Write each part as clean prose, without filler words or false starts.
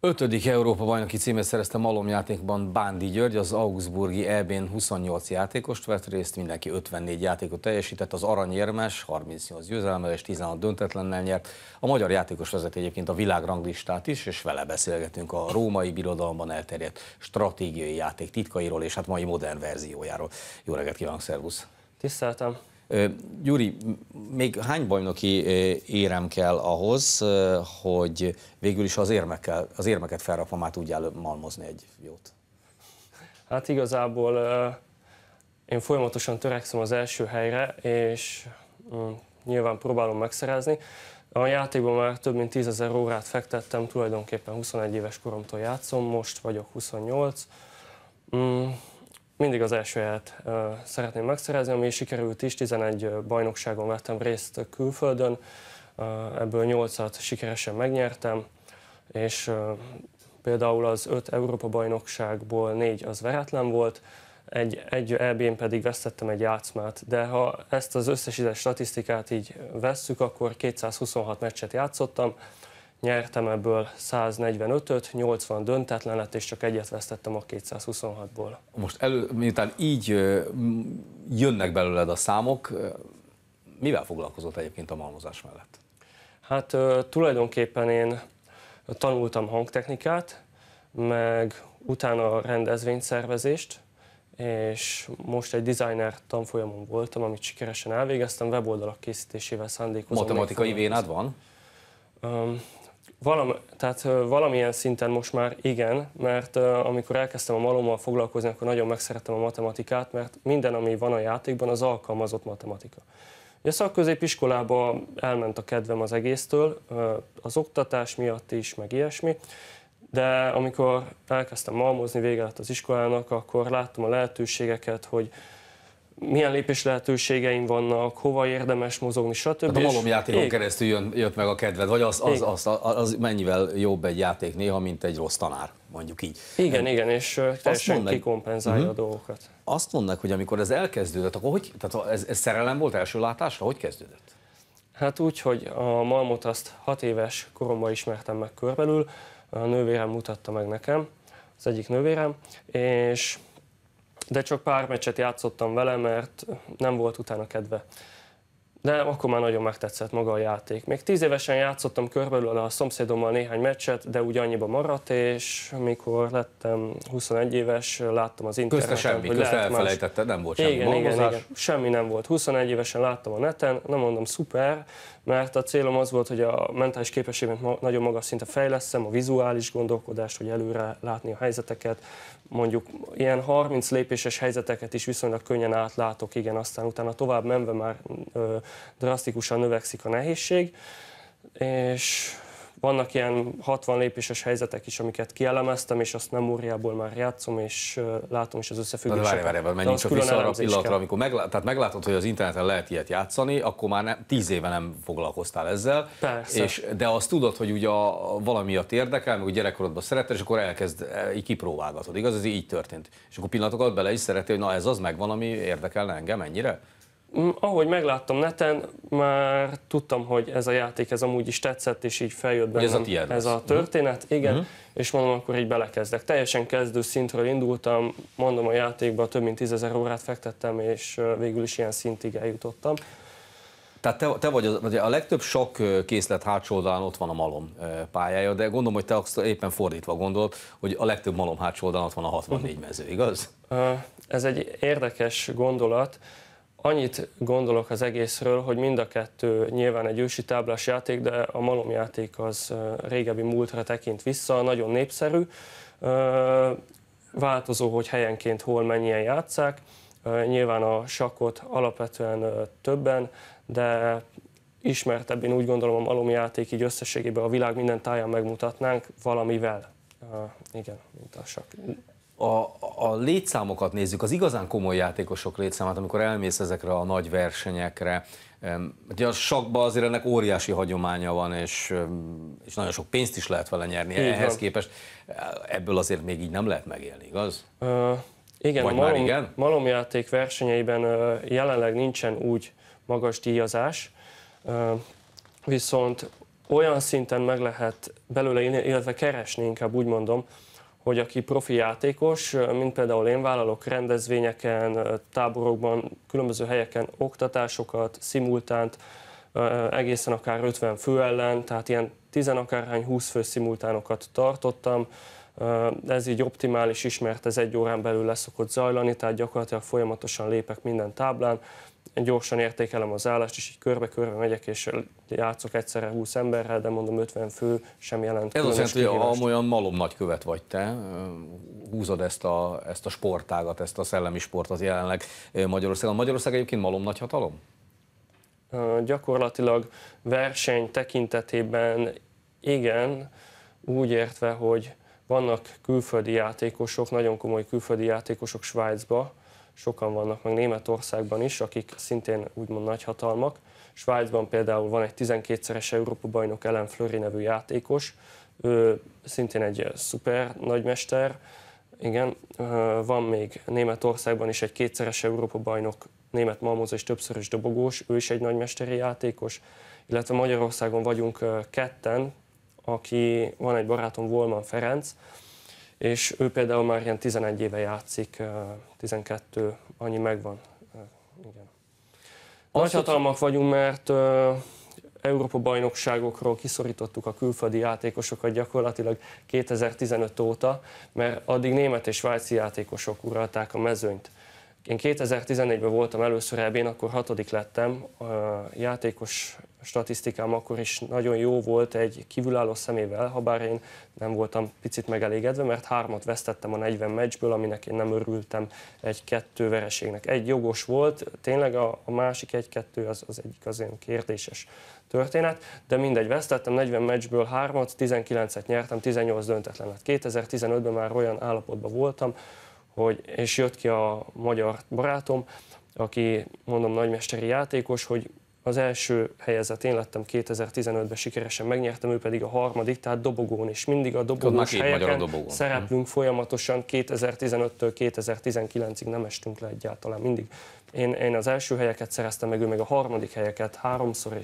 5. Európa-bajnoki címet szerezte malomjátékban Bándi György, az augsburgi EB-n 28 játékost vett részt, mindenki 54 játékot teljesített, az aranyérmes 38 győzelemmel és 16 döntetlennel nyert. A magyar játékos vezet egyébként a világranglistát is, és vele beszélgetünk a római birodalomban elterjedt stratégiai játék titkairól és hát mai modern verziójáról. Jó reggelt kívánok, szervusz! Tiszteltem! Gyuri, még hány bajnoki érem kell ahhoz, hogy végül is az érmeket felrakva már tudjál malmozni egy jót? Hát igazából én folyamatosan törekszem az első helyre, és nyilván próbálom megszerezni. A játékban már több mint 10 000 órát fektettem, tulajdonképpen 21 éves koromtól játszom, most vagyok 28. Mindig az első helyet szeretném megszerezni, ami sikerült is, 11 bajnokságon vettem részt külföldön, ebből 8-at sikeresen megnyertem, és például az 5 Európa-bajnokságból 4 az veretlen volt, egy EB-n pedig vesztettem egy játszmát, de ha ezt az összesített statisztikát így vesszük, akkor 226 meccset játszottam, nyertem ebből 145-öt, 80 döntetlen lett, és csak egyet vesztettem a 226-ból. Most miután így jönnek belőled a számok, mivel foglalkozott egyébként a malmozás mellett? Hát tulajdonképpen én tanultam hangtechnikát, meg utána rendezvényszervezést, és most egy designer tanfolyamon voltam, amit sikeresen elvégeztem, weboldalak készítésével szándékozom. Matematikai vénád van? Valamilyen szinten most már igen, mert amikor elkezdtem a malommal foglalkozni, akkor nagyon megszerettem a matematikát, mert minden, ami van a játékban, az alkalmazott matematika. A szakközépiskolába elment a kedvem az egésztől, az oktatás miatt is, meg ilyesmi, de amikor elkezdtem malmozni, vége lett az iskolának, akkor láttam a lehetőségeket, hogy milyen lépés lehetőségeim vannak, hova érdemes mozogni, stb. Hát a malomjátékon keresztül jött meg a kedved, vagy az mennyivel jobb egy játék néha, mint egy rossz tanár, mondjuk így. Igen, igen, és teljesen kikompenzálja a dolgokat. Azt mondnak, hogy amikor ez elkezdődött, akkor hogy, tehát ez szerelem volt első látásra? Hogy kezdődött? Hát úgy, hogy a malmot azt 6 éves koromban ismertem meg körbelül, a nővérem mutatta meg nekem, az egyik nővérem, és... de csak pár meccset játszottam vele, mert nem volt utána kedve. De akkor már nagyon megtetszett maga a játék. Még 10 évesen játszottam körülbelül a szomszédommal néhány meccset, de úgy annyiba maradt, és mikor lettem 21 éves, láttam az interneten, közte semmi, hogy közte elfelejtetted, nem volt semmi malmozás. Semmi nem volt. 21 évesen láttam a neten, nem mondom szuper, mert a célom az volt, hogy a mentális képességemet nagyon magas szinten fejlesszem, a vizuális gondolkodást, hogy előre látni a helyzeteket. Mondjuk ilyen 30 lépéses helyzeteket is viszonylag könnyen átlátok, igen, aztán utána tovább menve már drasztikusan növekszik a nehézség, és vannak ilyen 60 lépéses helyzetek is, amiket kielemeztem, és azt memóriából már játszom, és látom is az összefüggéseket. De várj, menjünk csak vissza arra a pillanatra, amikor meglátod, hogy az interneten lehet ilyet játszani, akkor már 10 éve nem foglalkoztál ezzel. Persze. De azt tudod, hogy ugye valami miatt érdekel, meg gyerekkorodban szereted, és akkor elkezd, így kipróbálgatod, igaz? Ez így történt. És akkor pillanatokat bele is szeretél, hogy na ez az megvan, ami érdekelne engem ennyire? Ahogy megláttam neten, már tudtam, hogy ez a játék, ez amúgy is tetszett, és így feljött bennem ez a történet, igen, és mondom, akkor így belekezdek. Teljesen kezdő szintről indultam, mondom, a játékba több mint 10 000 órát fektettem, és végül is ilyen szintig eljutottam. Tehát te vagy a legtöbb sok készlet hátsó oldalán ott van a malom pályája, de gondolom, hogy te azt éppen fordítva gondolod, hogy a legtöbb malom hátsó oldalán ott van a 64 mező, igaz? Ez egy érdekes gondolat. Annyit gondolok az egészről, hogy mind a kettő nyilván egy ősi táblás játék, de a malomjáték az régebbi múltra tekint vissza, nagyon népszerű, változó, hogy helyenként hol mennyien játsszák, nyilván a sakkot alapvetően többen, de ismertebb, én úgy gondolom, a malomjáték így összességében a világ minden táján megmutatnánk valamivel, igen, mint a sakk. A létszámokat nézzük, az igazán komoly játékosok létszámát, amikor elmész ezekre a nagy versenyekre. Ugye a sakkban azért ennek óriási hagyománya van, és nagyon sok pénzt is lehet vele nyerni. Ehhez képest ebből azért még így nem lehet megélni, igaz? Igen, vagy a malomjáték versenyeiben jelenleg nincsen úgy magas díjazás, viszont olyan szinten meg lehet belőle élni, illetve keresni, inkább úgy mondom, hogy aki profi játékos, mint például én, vállalok rendezvényeken, táborokban, különböző helyeken oktatásokat, szimultánt, egészen akár 50 fő ellen, tehát ilyen 10 akárhány 20 fő szimultánokat tartottam. Ez így optimális is, mert ez egy órán belül leszokott zajlani, tehát gyakorlatilag folyamatosan lépek minden táblán, gyorsan értékelem az állást, és így körbe-körbe megyek, és játszok egyszerre 20 emberrel, de mondom 50 fő sem jelent. Ez azt jelenti, hogy olyan malom nagykövet vagy te, húzod ezt a sportágat, ezt a szellemi sportot jelenleg Magyarországon. Magyarország egyébként malom nagyhatalom? Gyakorlatilag verseny tekintetében igen, úgy értve, hogy vannak külföldi játékosok, nagyon komoly külföldi játékosok Svájcba, sokan vannak, meg Németországban is, akik szintén úgymond nagyhatalmak. Svájcban például van egy 12-szeres Európa-bajnok Alain Fleury nevű játékos, ő szintén egy szuper nagymester. Igen, van még Németországban is egy 2-szeres Európa-bajnok, német malmozó és többszörös dobogós, ő is egy nagymesteri játékos, illetve Magyarországon vagyunk ketten, aki van egy barátom, Volman Ferenc, és ő például már ilyen 11 éve játszik, 12, annyi megvan. Igen. Nagyhatalmak vagyunk, mert Európa-bajnokságokról kiszorítottuk a külföldi játékosokat gyakorlatilag 2015 óta, mert addig német és svájci játékosok uralták a mezőnyt. Én 2014-ben voltam először EB-n, akkor 6. lettem, a játékos statisztikám akkor is nagyon jó volt egy kívülálló szemével, ha bár én nem voltam picit megelégedve, mert 3-at vesztettem a 40 meccsből, aminek én nem örültem, egy 2 vereségnek. Egy jogos volt, tényleg a másik 1-2 az egyik az én kérdéses történet, de mindegy, vesztettem 40 meccsből 3-at, 19-et nyertem, 18 döntetlenet. 2015-ben már olyan állapotban voltam, és jött ki a magyar barátom, aki, mondom, nagymesteri játékos, hogy az első helyezett én lettem 2015-ben, sikeresen megnyertem, ő pedig a harmadik, tehát dobogón is. Mindig a dobogós helyeken dobogón szereplünk folyamatosan, 2015-től 2019-ig nem estünk le egyáltalán, mindig. Én az első helyeket szereztem meg, ő meg a harmadik helyeket háromszor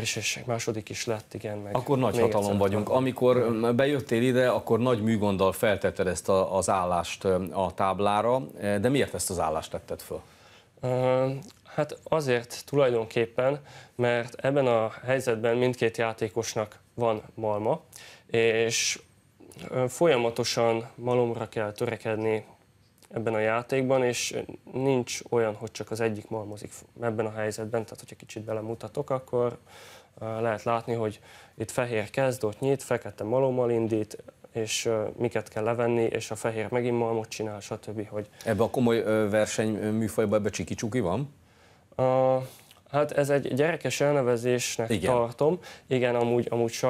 is, és második is lett, igen. Meg akkor nagy hatalom vagyunk. Amikor bejöttél ide, akkor nagy műgonddal feltetted ezt az állást a táblára, de miért ezt az állást tetted föl? Hát azért tulajdonképpen, mert ebben a helyzetben mindkét játékosnak van malma, és folyamatosan malomra kell törekedni ebben a játékban, és nincs olyan, hogy csak az egyik malmozik ebben a helyzetben, tehát hogyha kicsit belemutatok, akkor lehet látni, hogy itt fehér kezd, ott nyit, fekete malommal indít, és miket kell levenni, és a fehér megint malmot csinál, stb. Hogy ebbe a komoly versenyműfajban ebbe csiki-csuki van? Hát ez egy gyerekes elnevezésnek tartom. Igen, amúgy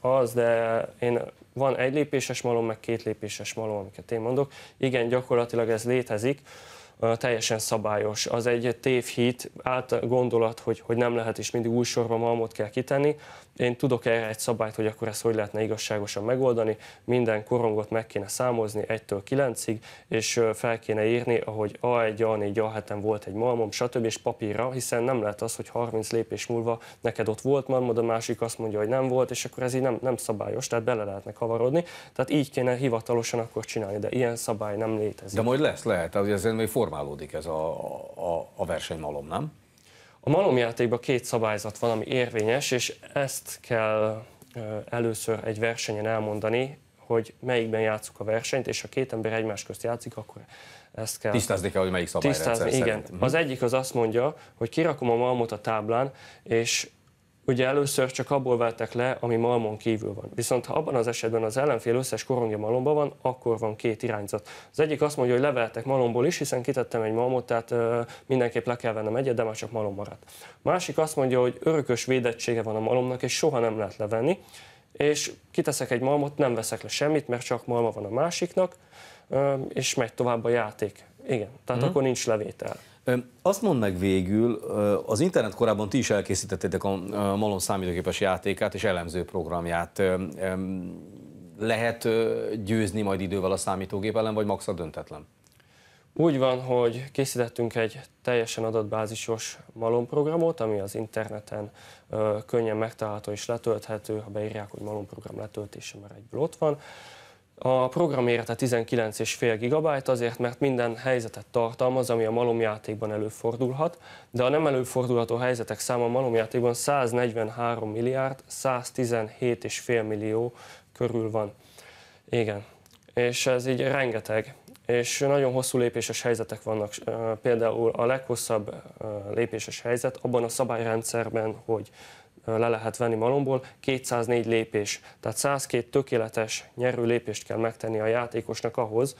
az, de én van egy lépéses malom, meg két lépéses malom, amiket én mondok. Igen, gyakorlatilag ez létezik, teljesen szabályos. Az egy tévhit, gondolat, hogy nem lehet, és mindig új sorban malmot kell kitenni. Én tudok erre egy szabályt, hogy akkor ezt hogy lehetne igazságosan megoldani. Minden korongot meg kéne számozni 1-től 9-ig, és fel kéne írni, ahogy A1, A4, A7-en volt egy malmom, stb. És papírra, hiszen nem lehet az, hogy 30 lépés múlva neked ott volt malmod, a másik azt mondja, hogy nem volt, és akkor ez így nem szabályos, tehát bele lehetne kavarodni. Tehát így kéne hivatalosan akkor csinálni, de ilyen szabály nem létezik. De majd lehet, hogy ezért még formálódik ez a versenymalom, nem? A malomjátékban két szabályzat van, ami érvényes, és ezt kell először egy versenyen elmondani, hogy melyikben játsszuk a versenyt, és ha két ember egymás közt játszik, akkor ezt kell tisztázni kell, hogy melyik szabályrendszer. Igen. Az egyik az azt mondja, hogy kirakom a malmot a táblán, és ugye először csak abból vettek le, ami malmon kívül van. Viszont ha abban az esetben az ellenfél összes korongja malomban van, akkor van két irányzat. Az egyik azt mondja, hogy leveltek malomból is, hiszen kitettem egy malmot, tehát mindenképp le kell vennem egyet, de már csak malom maradt. Másik azt mondja, hogy örökös védettsége van a malomnak, és soha nem lehet levenni, és kiteszek egy malmot, nem veszek le semmit, mert csak malma van a másiknak, és megy tovább a játék. Igen, tehát akkor nincs levétel. Azt mondd meg végül, az internet korában ti is elkészítettétek a malom számítógépes játékát és elemző programját. Lehet győzni majd idővel a számítógép ellen, vagy max a döntetlen? Úgy van, hogy készítettünk egy teljesen adatbázisos malomprogramot, ami az interneten könnyen megtalálható és letölthető, ha beírják, hogy malomprogram letöltése, már egyből ott van. A program mérete 19,5 GB azért, mert minden helyzetet tartalmaz, ami a malomjátékban előfordulhat, de a nem előfordulható helyzetek száma a malomjátékban 143 milliárd, 117,5 millió körül van. Igen, és ez így rengeteg. És nagyon hosszú lépéses helyzetek vannak, például a leghosszabb lépéses helyzet abban a szabályrendszerben, hogy le lehet venni malomból, 204 lépés, tehát 102 tökéletes nyerő lépést kell megtenni a játékosnak ahhoz,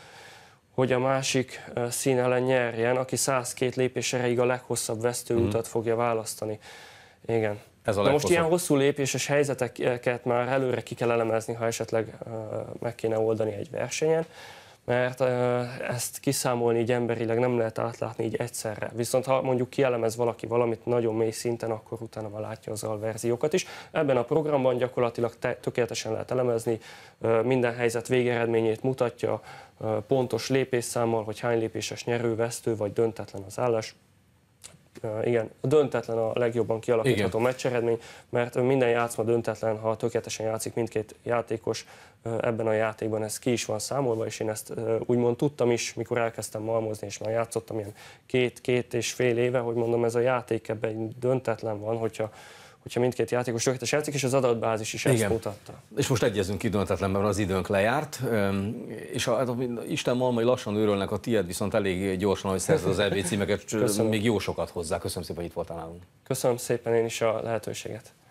hogy a másik szín ellen nyerjen, aki 102 lépés erejéig a leghosszabb vesztőutat fogja választani. Igen. Na most ilyen hosszú lépéses helyzeteket már előre ki kell elemezni, ha esetleg meg kéne oldani egy versenyen, mert ezt kiszámolni így emberileg nem lehet átlátni így egyszerre. Viszont ha mondjuk kielemez valaki valamit nagyon mély szinten, akkor utána már látja az alverziókat is. Ebben a programban gyakorlatilag tökéletesen lehet elemezni, minden helyzet végeredményét mutatja, pontos lépésszámmal, hogy hány lépéses nyerő, vesztő vagy döntetlen az állás. Igen, a döntetlen a legjobban kialakítható meccseredmény, mert minden játszma döntetlen, ha tökéletesen játszik mindkét játékos ebben a játékban, ez ki is van számolva, és én ezt úgymond tudtam is, mikor elkezdtem malmozni, és már játszottam ilyen két és fél éve, hogy mondom, ez a játék ebben döntetlen van, hogyha mindkét játékos tökéletes játszik, és az adatbázis is ezt mutatta. És most egyezünk időntetlenben, mert az időnk lejárt, és Isten malmai lassan őrölnek, a tiéd viszont elég gyorsan, hogy szerzed az EB címeket, még jó sokat hozzá. Köszönöm szépen, hogy itt voltál nálunk. Köszönöm szépen én is a lehetőséget.